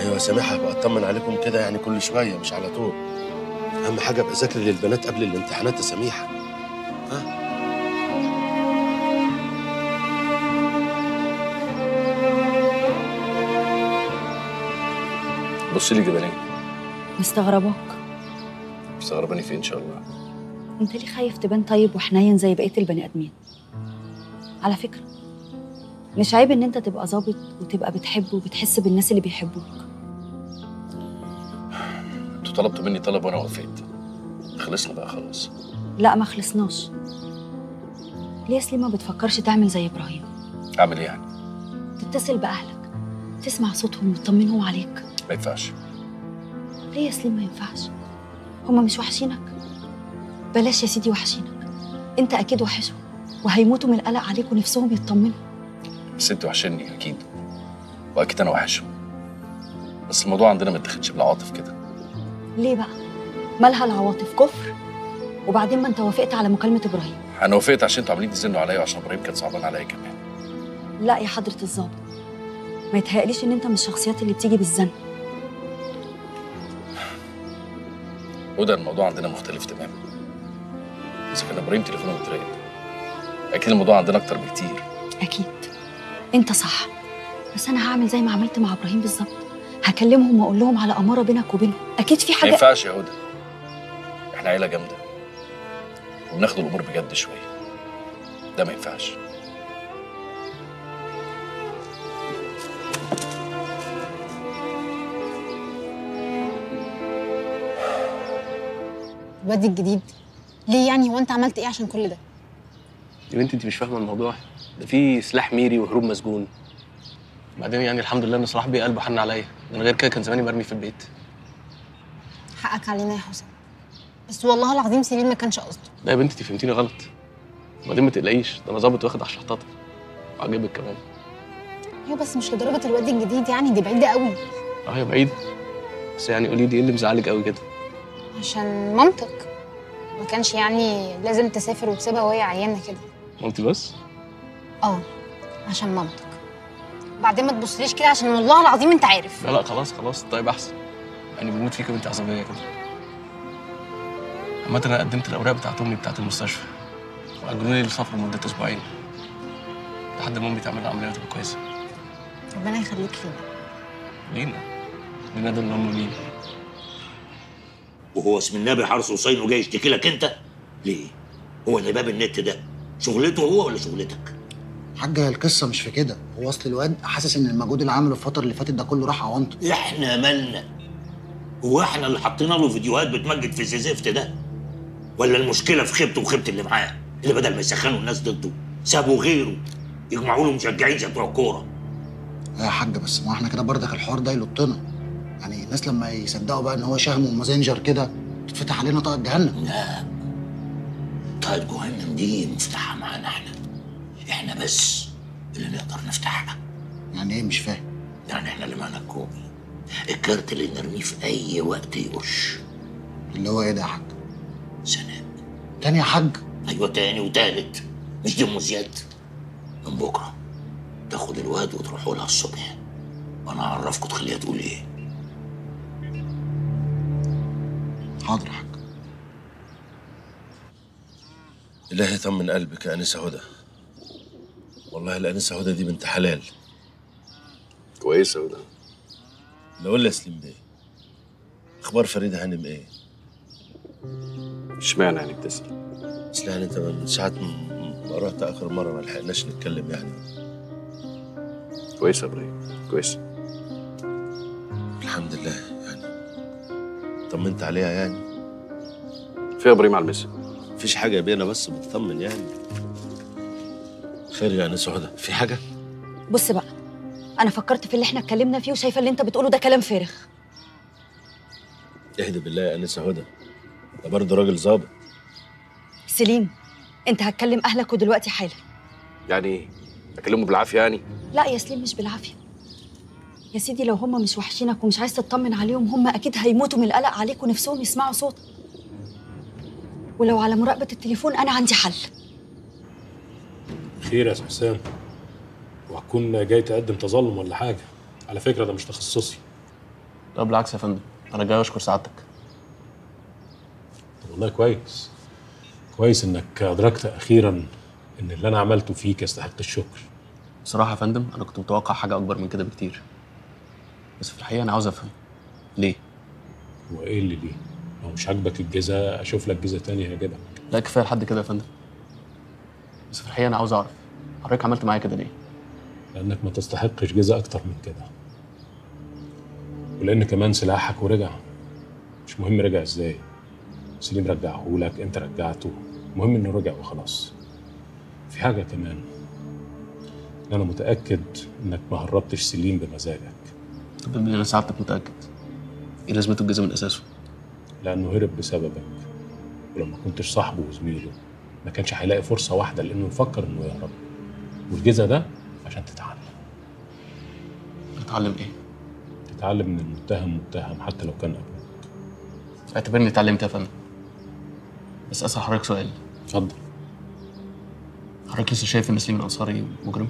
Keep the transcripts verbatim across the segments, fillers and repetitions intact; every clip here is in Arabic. ايوه سامحها بقى، اطمن عليكم كده يعني كل شويه مش على طول. اهم حاجه ابقى اذاكر للبنات قبل الامتحانات يا سميحه. ها؟ بصي لي جبانين. مستغرباك. مستغرباني فين ان شاء الله؟ انت ليه خايف تبان طيب وحنين زي بقيه البني ادمين؟ على فكره مش عيب ان انت تبقى ظابط وتبقى بتحب وبتحس بالناس اللي بيحبوك. انتوا طلبتوا مني طلب وانا وافقت. خلصنا بقى خلاص. لا ما خلصناش. ليه يا سليم ما بتفكرش تعمل زي ابراهيم؟ اعمل ايه يعني؟ تتصل باهلك، تسمع صوتهم وتطمنهم عليك. ما ينفعش. ليه يا سليم ما ينفعش؟ هما مش وحشينك؟ بلاش يا سيدي وحشينك، انت اكيد وحشهم وهيموتوا من القلق عليك ونفسهم يطمنوا. بس انت وحشني اكيد واكيد انا وحشهم، بس الموضوع عندنا ما يتاخدش بالعواطف كده. ليه بقى؟ مالها العواطف؟ كفر. وبعدين ما انت وافقت على مكالمه ابراهيم. انا وافقت عشان انتوا عاملين تزنوا عليا وعشان ابراهيم كان صعبان عليا كمان. لا يا حضره الظابط، ما يتهيأليش ان انت من الشخصيات اللي بتيجي بالزن. وده الموضوع عندنا مختلف تماما. بس كان ابراهيم تليفونه متراقب. اكيد الموضوع عندنا اكتر بكتير. اكيد انت صح، بس انا هعمل زي ما عملت مع ابراهيم بالظبط، هكلمهم واقول لهم على اماره بينك وبينهم. اكيد في حاجه. ما ينفعش يا هدى، احنا عيله جامده وبناخد الامور بجد شويه، ده ما ينفعش. الواد الجديد ليه يعني؟ هو انت عملت ايه عشان كل ده؟ يا بنتي انت مش فاهمه الموضوع ده، في سلاح ميري وهروب مسجون. بعدين يعني الحمد لله ان صلاح بيه قلبه حن عليا، ده انا غير كده كان زماني مرمي في البيت. حقك علينا يا حسن، بس والله العظيم سليم ما كانش قصده. لا يا بنتي انت فهمتيني غلط. وبعدين ما تقلقيش، ده انا ظابط واخد على شحطاتك وعاجبك كمان. ايوه بس مش لدرجه الواد الجديد يعني، دي بعيده قوي. اه هي بعيده، بس يعني قولي لي ايه اللي مزعلك قوي كده؟ عشان مامتك ما كانش يعني لازم تسافر وتسيبها وهي عيانه كده. مامتي بس؟ اه عشان مامتك. بعدين ما تبصليش كده عشان والله العظيم انت عارف. لا لا خلاص خلاص، طيب احسن. انا بموت فيك وانت عصبيه كده. عامه انا قدمت الاوراق بتاعت امي بتاعت المستشفى، واجلوا لي السفر لمده اسبوعين لحد ما امي تعمل عمليه وتبقى كويسه. ربنا يخليك لينا. لينا؟ لينا ده اللي هم مين؟ وهو اسم النبي حارس حسين وجاي يشتكي لك انت؟ ليه؟ هو اللي باب النت ده شغلته هو ولا شغلتك؟ حاجه القصه مش في كده، هو اصل الواد حاسس ان المجهود اللي عمله الفتره اللي فاتت ده كله راح عوانطه. احنا مالنا؟ هو احنا اللي حطينا له فيديوهات بتمجد في الزفت ده؟ ولا المشكله في خيبته وخيبه اللي معاه، اللي بدل ما يسخنوا الناس ضده سابوا غيره يجمعوا له مشجعين زي بتوع الكوره. لا يا حاج، بس ما احنا كده بردك الحوار ده يلطنا يعني. الناس لما يصدقوا بقى ان هو شهم ومازنجر كده تتفتح علينا طاقه جهنم. لا طاقه جهنم دي مفتحه معانا احنا، احنا بس اللي نقدر نفتحها. يعني ايه؟ مش فاهم. يعني احنا اللي معانا الكوبي، الكارت اللي نرميه في اي وقت يقش. اللي هو ايه ده يا حاج؟ سناء. تاني يا حاج؟ ايوه تاني وتالت، مش دي ام زياد؟ من بكره تاخد الواد وتروحوا لها الصبح، وانا اعرفكم تخليها تقول ايه. حاضر يا حاج. الله يطمن قلبك يا انسه هدى. والله الانسه هدى دي بنت حلال كويسه. هدى لو قول لي يا سليم بيه اخبار فريده هانم ايه؟ اشمعنى يعني بتسال؟ اصل يعني انت من ساعه ما رحت اخر مره ما لحقناش نتكلم يعني. كويسه يا ابراهيم كويسه الحمد لله. طمنت عليها يعني؟ في يا ابراهيم على المسا؟ مفيش حاجه يا بيه، انا بس بتطمن يعني. خير يا انسه هدى، في حاجه؟ بص بقى، انا فكرت في اللي احنا اتكلمنا فيه وشايفه اللي انت بتقوله ده كلام فارغ. اهدى بالله يا انسه هدى، ده برضه راجل ظابط. سليم انت هتكلم اهلك ودلوقتي حالا. يعني اكلمه بالعافيه يعني؟ لا يا سليم مش بالعافيه يا سيدي. لو هم مش وحشينك ومش عايز تطمن عليهم، هم اكيد هيموتوا من القلق عليك ونفسهم يسمعوا صوتك. ولو على مراقبه التليفون انا عندي حل. خير يا حسام، وهتكون جاي تقدم تظلم ولا حاجه؟ على فكره ده مش تخصصي. لا بالعكس يا فندم، أنا جاي أشكر سعادتك. والله كويس. كويس إنك أدركت أخيراً إن اللي أنا عملته فيك يستحق الشكر. بصراحة يا فندم أنا كنت متوقع حاجة أكبر من كده بكتير. بس في الحقيقة أنا عاوز أفهم ليه؟ هو إيه اللي ليه؟ لو مش عاجبك الجزا أشوف لك جزا تاني هيعجبك. لا كفاية لحد كده يا فندم. بس في الحقيقة أنا عاوز أعرف حضرتك عملت معايا كده ليه؟ لأنك ما تستحقش جزا أكتر من كده. ولأن كمان سلاحك ورجع. مش مهم رجع إزاي. سليم رجعهولك، أنت رجعته، المهم إنه رجع وخلاص. في حاجة كمان، أنا متأكد إنك ما هربتش سليم بمزاجك. طب أنا سعادتك متأكد. إيه لازمته الجزء من أساسه؟ لأنه هرب بسببك، ولو ما كنتش صاحبه وزميله ما كانش هيلاقي فرصة واحدة لأنه يفكر إنه يهرب. والجزء ده عشان تتعلم. تتعلم إيه؟ تتعلم إن المتهم متهم حتى لو كان ابوك. اعتبرني اتعلمت يا فندم. بس أسأل حضرتك سؤال. اتفضل. حضرتك لسه شايف إن سليم الأنصاري مجرم؟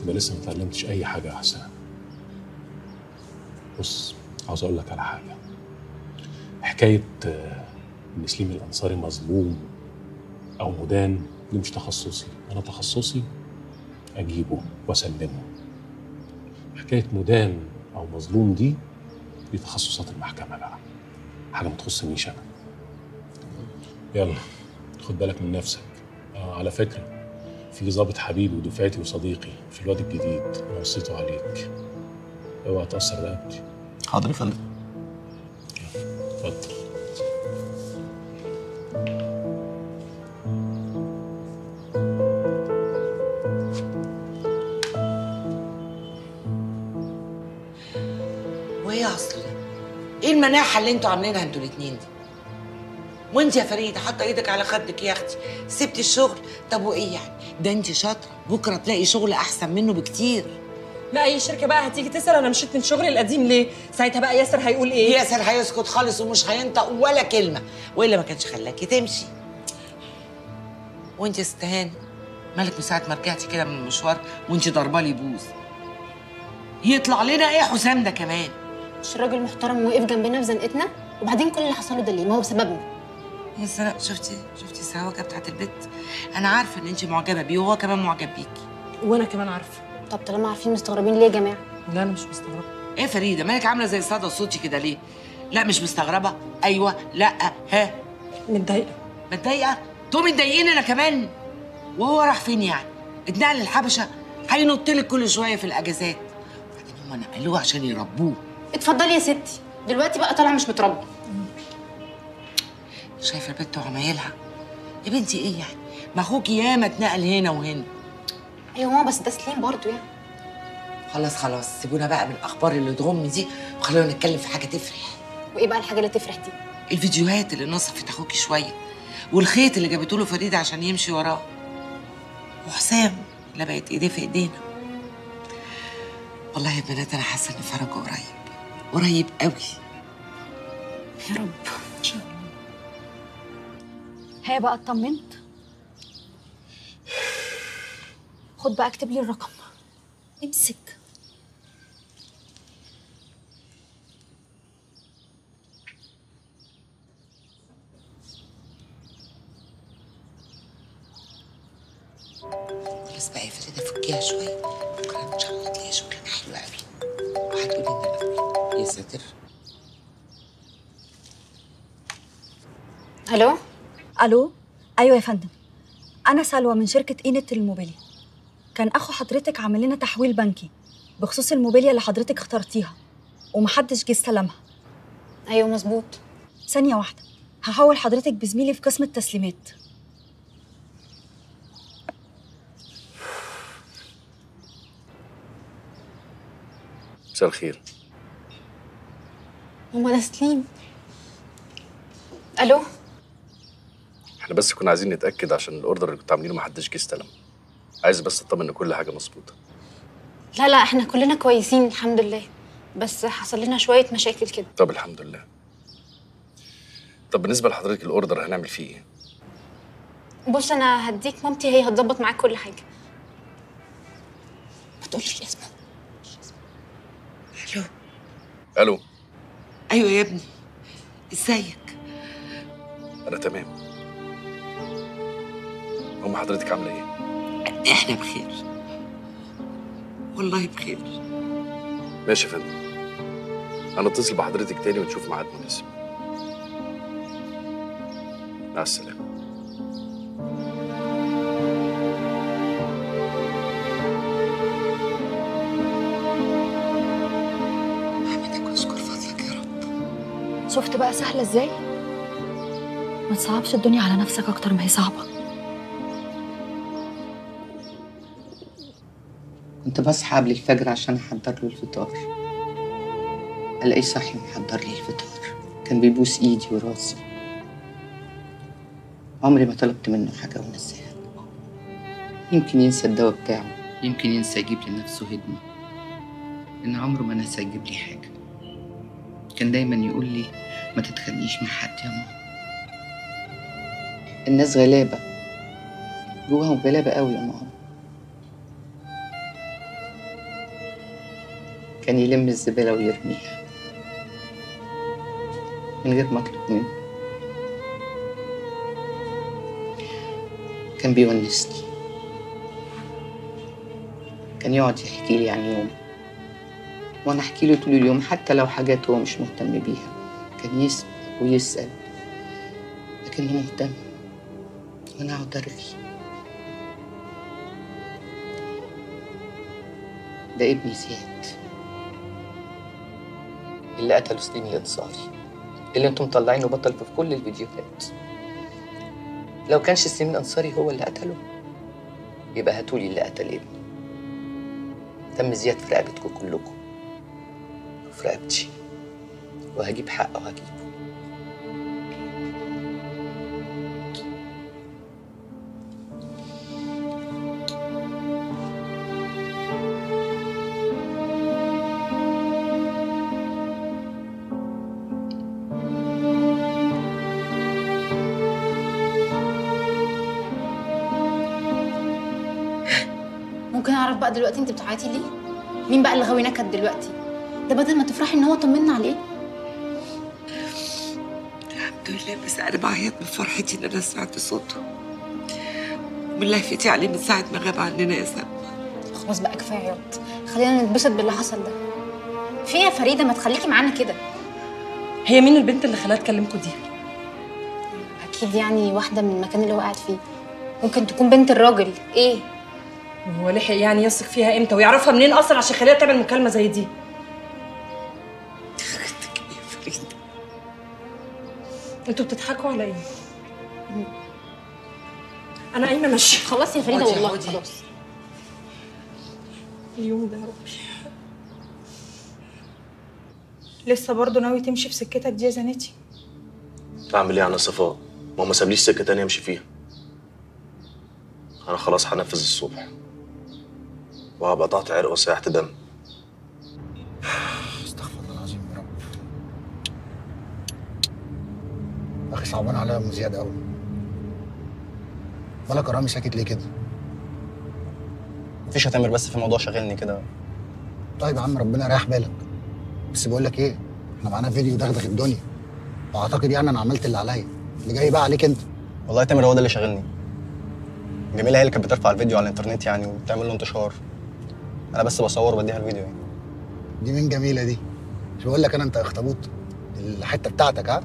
تبقى لسه ما اتعلمتش أي حاجة يا حسام. بص، عاوز أقول لك على حاجة. حكاية إن سليم الأنصاري مظلوم أو مدان دي مش تخصصي، أنا تخصصي أجيبه وأسلمه. حكاية مدان أو مظلوم دي دي تخصصات المحكمة بقى. حاجة ما تخصنيش أنا. يلا خد بالك من نفسك. آه على فكرة في ضابط حبيبي ودفعتي وصديقي في الواد الجديد أنا وصيته عليك. اوعى تأثر رقبتي. حاضر يا فندم. اتفضل. وايه يا عصر ده؟ ايه المناحة اللي انتوا عاملينها انتوا الاتنين دي؟ وانت يا فريده حاطه ايدك على خدك يا اختي، سبتي الشغل، طب وايه يعني؟ ده انت شاطره، بكره تلاقي شغل احسن منه بكتير. لا اي شركه بقى هتيجي تسال انا مشيت من شغلي القديم ليه؟ ساعتها بقى ياسر هيقول ايه؟ ياسر هيسكت خالص ومش هينطق ولا كلمه، والا ما كانش خلاكي تمشي. وانت يا ست هاني مالك من ساعه ما رجعتي كده من المشوار وانت ضربالي بوز. يطلع لنا ايه حسام ده كمان؟ مش راجل محترم وقف جنبنا في زنقتنا؟ وبعدين كل اللي حصل له ده ليه؟ ما هو بسببنا. يا سراء شفتي شفتي السواكه بتاعت البيت، انا عارفه ان انت معجبه بيه وهو كمان معجب بيكي. وانا كمان عارفه. طب طالما عارفين مستغربين ليه يا جماعه؟ لا انا مش مستغربه. ايه فريده مالك عامله زي صدى صوتي كده ليه؟ لا مش مستغربه، ايوه، لا، ها، متضايقه. متضايقه؟ انتوا متضايقين انا كمان؟ وهو راح فين يعني؟ اتنقل للحبشه؟ هينط لك كل شويه في الاجازات. وبعدين هم نقلوه عشان يربوه. اتفضلي يا ستي، دلوقتي بقى طالع مش متربي. شايفه البت وعمايلها يا بنتي، ايه يعني؟ ما اخوك ياما اتنقل هنا وهنا. ايوه ماما بس ده سليم برضه يعني. خلاص خلاص سيبونا بقى من الاخبار اللي تغم دي وخلونا نتكلم في حاجه تفرح. وايه بقى الحاجه اللي تفرح دي؟ الفيديوهات اللي نصفت اخوكي شويه، والخيط اللي جابته له فريده عشان يمشي وراه، وحسام اللي بقت ايديه في ايدينا. والله يا بنات انا حاسه ان فرجه قريب قريب قوي. يا رب. ها بقى اطمنت؟ خد بقى اكتب لي الرقم. امسك. خلاص بقى يا فريده فكيها شويه، بكره ان شاء الله تلاقي شغلانه حلوه قوي وهتقولي ان انا يا ساتر. الو الو. ايوه يا فندم، انا سلوى من شركه اينت الموبيليا. كان اخو حضرتك عامل لنا تحويل بنكي بخصوص الموبيليا اللي حضرتك اخترتيها ومحدش جه استلمها. ايوه مظبوط. ثانيه واحده، هحول حضرتك بزميلي في قسم التسليمات. مساء الخير. هما ده سليم؟ الو. احنا بس كنا عايزين نتاكد عشان الاوردر اللي كنتوا عاملينه محدش جه استلم. عايز بس اطمن ان كل حاجه مظبوطه. لا لا احنا كلنا كويسين الحمد لله، بس حصل لنا شويه مشاكل كده. طب الحمد لله. طب بالنسبه لحضرتك الاوردر هنعمل فيه ايه؟ بص انا هديك مامتي، هي هتظبط معاك كل حاجه. ما تقولش اسمه. الو. الو. ايوه يا ابني، ازيك؟ انا تمام. ام حضرتك عامله ايه؟ احنا بخير والله، بخير. ماشي يا فندم، انا اتصل بحضرتك تاني ونشوف ميعاد مناسب. مع السلامه. شفت بقى سهلة ازاي؟ ما تصعبش الدنيا على نفسك اكتر ما هي صعبة. كنت بصحى قبل الفجر عشان احضر له الفطار، الاقيه صاحي محضر لي الفطار، كان بيبوس ايدي وراسي. عمري ما طلبت منه حاجة ونساها. يمكن ينسى الدواء بتاعه، يمكن ينسى يجيب لنفسه هدمة، ان عمره ما نسى يجيب لي حاجة. كان دايما يقول لي ما تتخانقيش مع حد يا ماما. الناس غلابه، جواهم غلابه قوي يا ماما. كان يلم الزباله ويرميها من غير ما اطلب منه. كان بيونسني، كان يقعد يحكي لي عن يومه وانا احكي له طول اليوم، حتى لو حاجات هو مش مهتم بيها. كان يسأل ويسأل لكنه مهتم، وانا اقعد ارغي. ده ابني زياد اللي قتله سليم الانصاري، اللي انتم مطلعينه بطل في كل الفيديوهات. لو كانش سليم الانصاري هو اللي قتله يبقى هاتولي اللي قتل ابني. تم زياد في رقبتكم كلكم وفي رقبتي، وهجيب حقه وهجيبه. ممكن اعرف بقى دلوقتي انت بتعيطي ليه؟ مين بقى اللي غاوي نكد دلوقتي؟ ده بدل ما تفرحي ان هو طمنا عليه. الحمد لله، بس أنا بعيط من فرحتي إن أنا سمعت صوته. والله فاتي عليه من ساعة ما غاب عننا يا سلمى. خلاص بقى كفاية عياط، خلينا نتبسط باللي حصل ده. في يا فريدة، ما تخليكي معانا كده. هي مين البنت اللي خلاها تكلمكوا دي؟ أكيد يعني واحدة من المكان اللي هو قاعد فيه. ممكن تكون بنت الراجل. إيه؟ هو لحق يعني يثق فيها إمتى ويعرفها منين أصلا عشان يخليها تعمل مكالمة زي دي؟ انتوا بتضحكوا على ايه؟ انا قايمه ماشيه. خلاص يا فريده والله خلاص. اليوم ده يا ربي لسه برضه ناوي تمشي في سكتك دي يا زنتي؟ اعمل ايه انا صفاء؟ ما هو ما سابليش سكه تانيه امشي فيها. انا خلاص هنفذ الصبح وهبقى ضاعت عرق وسيحت دم. أخي صعبان عليا أم زياد أوي. مالك يا رامي ساكت ليه كده؟ مفيش يا تامر، بس في موضوع شاغلني كده. طيب يا عم ربنا يريح بالك، بس بقول لك إيه؟ إحنا معانا فيديو دغدغ الدنيا، وأعتقد يعني أنا عملت اللي عليا، اللي جاي بقى عليك أنت. والله يا تامر هو ده اللي شاغلني. جميلة هي اللي كانت بترفع الفيديو على الإنترنت يعني وبتعمل له انتشار. أنا بس بصور وبديها الفيديو يعني. دي مين جميلة دي؟ مش بقول لك أنا أنت أخطبوط؟ الحتة بتاعتك ها؟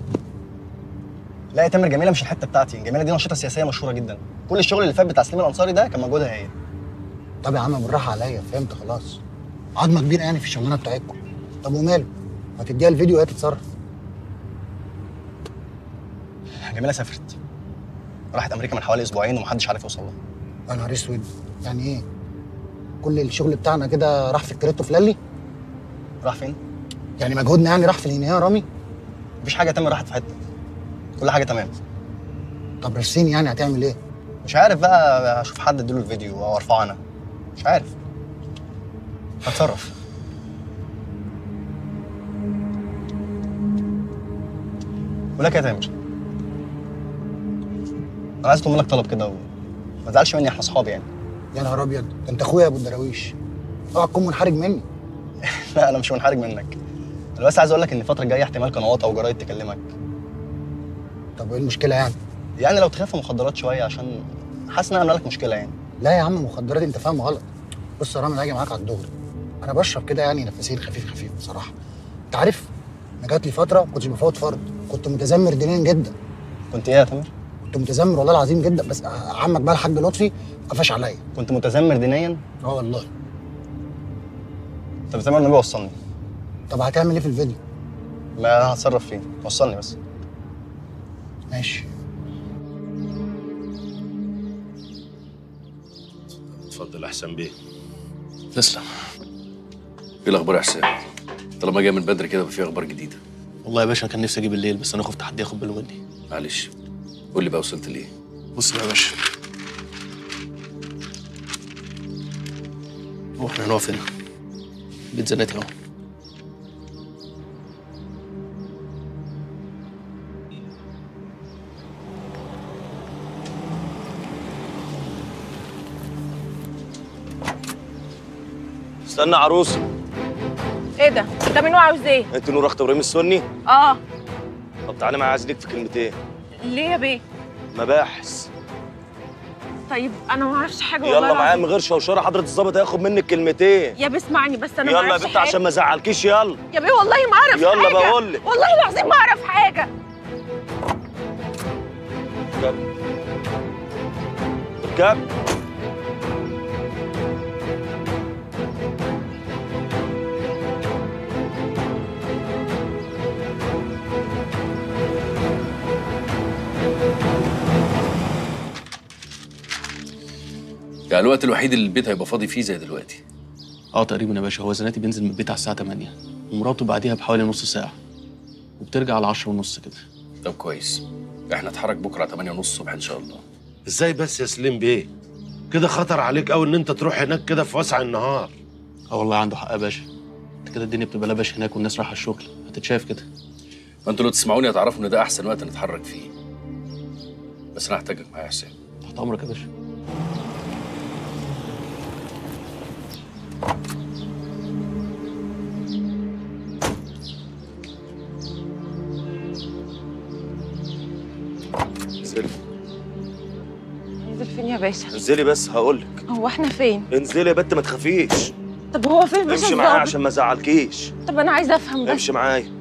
لا يا تامر، جميله مش الحته بتاعتي، جميله دي نشيطه سياسيه مشهوره جدا، كل الشغل اللي فات بتاع سليم الانصاري ده كان مجهودها هي. طب يا عم بالراحه عليا، فهمت خلاص. عضمه كبيره يعني في الشغلانه بتاعتكم. طب وماله؟ ما تديها الفيديو وهي تتصرف. جميله سافرت، راحت امريكا من حوالي اسبوعين ومحدش عارف يوصل لها. يا نهار اسود، يعني ايه؟ كل الشغل بتاعنا كده راح في الكريتو فلالي؟ راح فين؟ يعني مجهودنا يعني راح في الهنايه يا رامي؟ مفيش حاجه يا تامر راحت في حته. كل حاجه تمام. طب رسيني يعني هتعمل ايه؟ مش عارف بقى، اشوف حد اديله الفيديو او ارفعه انا، مش عارف هتصرف. ولك يا تامر، انا عايز اطلب منك طلب كده، وما تزعلش مني، احنا اصحاب يعني. يا نهار ابيض، انت اخويا يا ابو الدراويش. اوعى تكون منحرج مني. لا انا مش منحرج منك، انا بس عايز اقول لك ان الفتره الجايه احتمال قنوات او جرايد تكلمك. طب ايه المشكله يعني؟ يعني لو تخاف مخدرات شويه، عشان حاسس انها عامله لك مشكله يعني. لا يا عم مخدرات انت فاهم غلط. بص يا رامي انا هاجي معاك على الدغري، انا بشرب كده يعني نفسيين خفيف خفيف بصراحه. انت عارف انا جات لي فتره ما كنتش بفوت فرد، كنت متذمر دينيا جدا. كنت ايه يا تامر؟ كنت متذمر والله العظيم جدا، بس عمك بقى الحاج لطفي قفش عليا. كنت متذمر دينيا؟ اه والله. طب زي ما النبي وصلني. طب هتعمل ايه في الفيديو؟ ما انا هتصرف فيه، وصلني بس. ماشي. اتفضل يا حسام بيه. تسلم. ايه الاخبار يا حسام؟ طالما جاي من بدري كده في اخبار جديده. والله يا باشا انا كان نفسي اجيب الليل، بس انا خفت حد ياخد باله مني. معلش قول لي بقى وصلت ليه؟ بص بقى يا باشا، هو احنا هنقف هنا بيت زناتي اهو، استنى عروسه. ايه ده؟ ده من عاوز ايه؟ انت نور اخت ابراهيم السني؟ اه. طب تعالى معايا، عايز ليك في كلمتين. ليه يا بيه؟ مباحث. طيب انا ما اعرفش حاجه والله. يلا معايا من غير شوشره، حضره الظابط هياخد منك كلمتين. يا بيه اسمعني بس، انا ما اعرفش حاجه. يلا يا بنت عشان ما ازعلكيش. يلا يا بيه والله ما اعرف حاجه. يلا بقول لك والله العظيم ما اعرف حاجه. اركب اركب. يعني الوقت الوحيد اللي البيت هيبقى فاضي فيه زي دلوقتي. اه تقريبا يا باشا. هو زناتي بينزل من البيت على الساعه تمانية ومراته بعديها بحوالي نص ساعه، وبترجع على عشرة ونص كده. طب كويس، احنا نتحرك بكره على تمانية ونص الصبح ان شاء الله. ازاي بس يا سليم بيه؟ كده خطر عليك قوي ان انت تروح هناك كده في وسع النهار. اه والله عنده حق يا باشا، انت كده الدنيا بتبقى لبش هناك والناس رايحه الشغل، هتتشاف كده. فانتوا لو تسمعوني هتعرفوا ان ده احسن وقت نتحرك فيه. بس انا هحتاجك معايا يا حسين. تحت امرك يا باشا. انزل فين يا باشا؟ انزلي بس هقولك. هو احنا فين؟ انزلي يا بنت ما تخافيش. طب هو فين باشا؟ امشي معايا عشان ما ازعلكيش. طب انا عايزه افهم بس. امشي معايا.